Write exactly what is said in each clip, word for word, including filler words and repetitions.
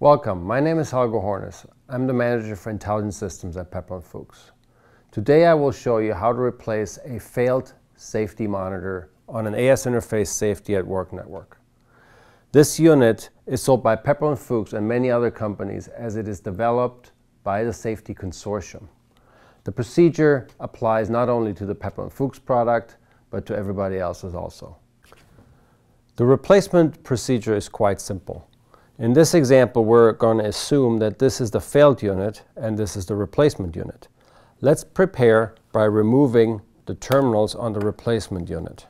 Welcome, my name is Helge Hornis. I'm the manager for intelligent systems at Pepper and Fuchs. Today I will show you how to replace a failed safety monitor on an A S-Interface Safety at Work network. This unit is sold by Pepper and Fuchs and many other companies as it is developed by the Safety Consortium. The procedure applies not only to the Pepper and Fuchs product, but to everybody else's also. The replacement procedure is quite simple. In this example, we're going to assume that this is the failed unit and this is the replacement unit. Let's prepare by removing the terminals on the replacement unit.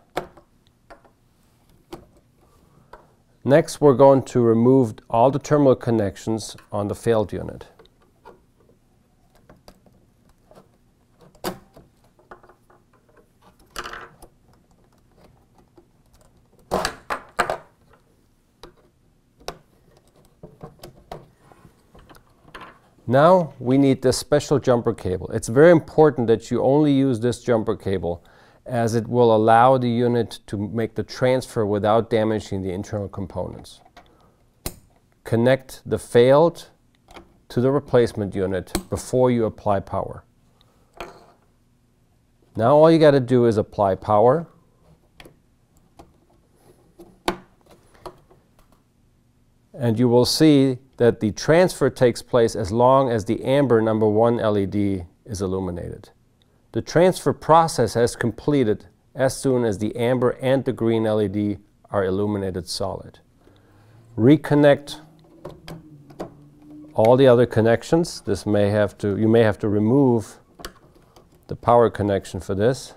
Next, we're going to remove all the terminal connections on the failed unit. Now we need this special jumper cable. It's very important that you only use this jumper cable as it will allow the unit to make the transfer without damaging the internal components. Connect the failed to the replacement unit before you apply power. Now all you got to do is apply power. And you will see that the transfer takes place as long as the amber number one L E D is illuminated. The transfer process has completed as soon as the amber and the green L E D are illuminated solid. Reconnect all the other connections. This may have to, you may have to remove the power connection for this.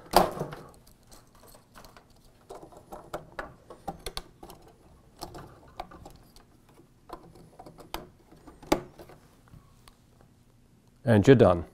And you're done.